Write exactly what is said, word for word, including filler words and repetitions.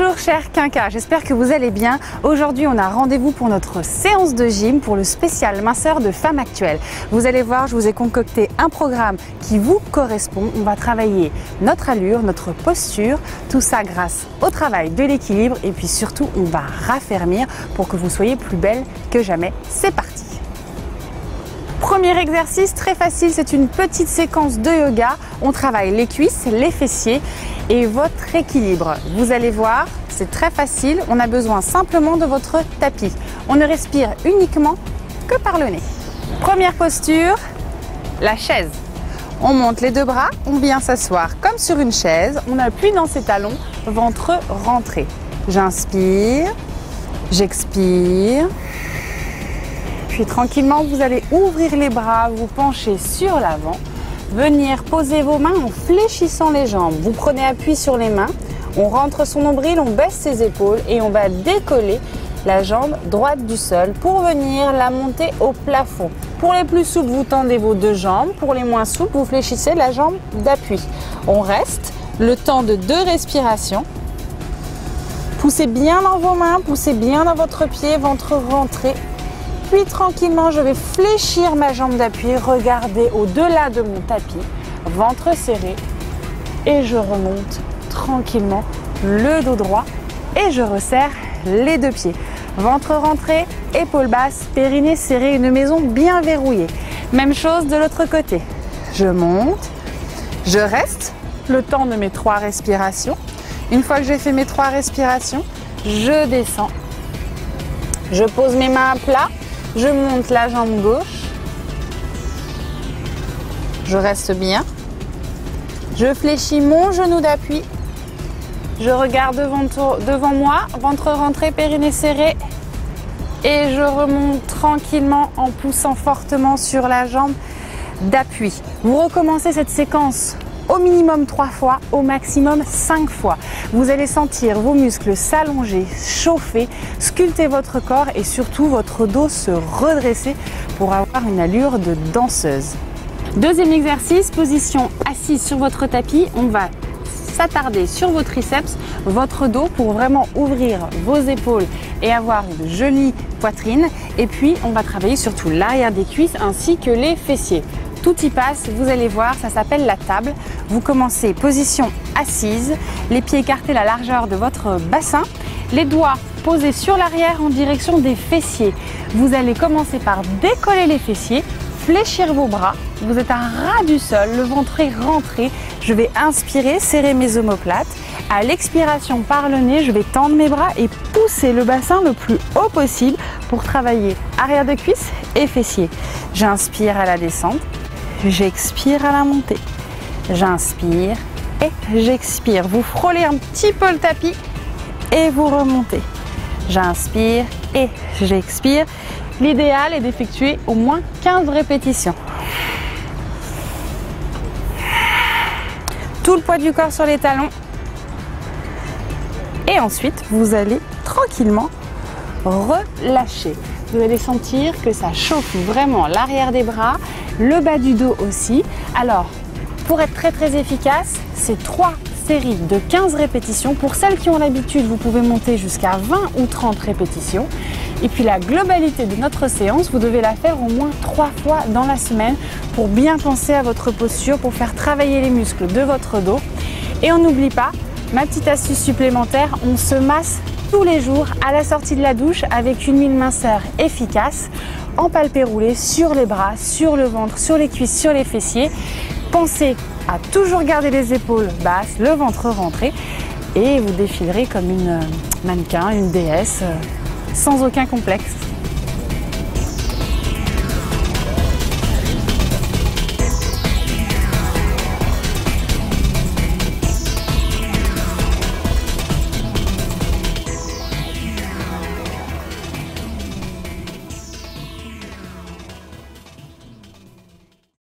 Bonjour chers quinquas, j'espère que vous allez bien. Aujourd'hui on a rendez-vous pour notre séance de gym pour le spécial minceur de Femme actuelle. Vous allez voir, je vous ai concocté un programme qui vous correspond. On va travailler notre allure, notre posture, tout ça grâce au travail de l'équilibre et puis surtout on va raffermir pour que vous soyez plus belle que jamais. C'est parti! Premier exercice très facile, c'est une petite séquence de yoga. On travaille les cuisses, les fessiers et votre équilibre. Vous allez voir, c'est très facile. On a besoin simplement de votre tapis. On ne respire uniquement que par le nez. Première posture, la chaise. On monte les deux bras, on vient s'asseoir comme sur une chaise. On appuie dans ses talons, ventre rentré. J'inspire, j'expire. Puis tranquillement, vous allez ouvrir les bras, vous pencher sur l'avant, venir poser vos mains en fléchissant les jambes. Vous prenez appui sur les mains, on rentre son nombril, on baisse ses épaules et on va décoller la jambe droite du sol pour venir la monter au plafond. Pour les plus souples, vous tendez vos deux jambes. Pour les moins souples, vous fléchissez la jambe d'appui. On reste le temps de deux respirations. Poussez bien dans vos mains, poussez bien dans votre pied, ventre rentré. Puis tranquillement, je vais fléchir ma jambe d'appui, regarder au-delà de mon tapis, ventre serré, et je remonte tranquillement le dos droit et je resserre les deux pieds. Ventre rentré, épaules basses, périnée serrée, une maison bien verrouillée. Même chose de l'autre côté. Je monte, je reste le temps de mes trois respirations. Une fois que j'ai fait mes trois respirations, je descends. Je pose mes mains à plat. Je monte la jambe gauche, je reste bien, je fléchis mon genou d'appui, je regarde devant, devant moi, ventre rentré, périnée serré et je remonte tranquillement en poussant fortement sur la jambe d'appui. Vous recommencez cette séquence au minimum trois fois, au maximum cinq fois. Vous allez sentir vos muscles s'allonger, chauffer, sculpter votre corps et surtout votre dos se redresser pour avoir une allure de danseuse. Deuxième exercice, position assise sur votre tapis. On va s'attarder sur vos triceps, votre dos pour vraiment ouvrir vos épaules et avoir une jolie poitrine. Et puis, on va travailler surtout l'arrière des cuisses ainsi que les fessiers. Tout y passe, vous allez voir, ça s'appelle la table. Vous commencez position assise, les pieds écartés à la largeur de votre bassin, les doigts posés sur l'arrière en direction des fessiers. Vous allez commencer par décoller les fessiers, fléchir vos bras, vous êtes à ras du sol, le ventre est rentré. Je vais inspirer, serrer mes omoplates. À l'expiration par le nez, je vais tendre mes bras et pousser le bassin le plus haut possible pour travailler arrière de cuisse et fessiers. J'inspire à la descente. J'expire à la montée, j'inspire et j'expire. Vous frôlez un petit peu le tapis et vous remontez. J'inspire et j'expire. L'idéal est d'effectuer au moins quinze répétitions. Tout le poids du corps sur les talons. Et ensuite, vous allez tranquillement relâcher. Vous allez sentir que ça chauffe vraiment l'arrière des bras, le bas du dos aussi. Alors, pour être très très efficace, c'est trois séries de quinze répétitions. Pour celles qui ont l'habitude, vous pouvez monter jusqu'à vingt ou trente répétitions. Et puis la globalité de notre séance, vous devez la faire au moins trois fois dans la semaine pour bien penser à votre posture, pour faire travailler les muscles de votre dos. Et on n'oublie pas, ma petite astuce supplémentaire, on se masse tous les jours à la sortie de la douche avec une huile minceur efficace en palpé roulé sur les bras, sur le ventre, sur les cuisses, sur les fessiers. Pensez à toujours garder les épaules basses, le ventre rentré et vous défilerez comme une mannequin, une déesse sans aucun complexe.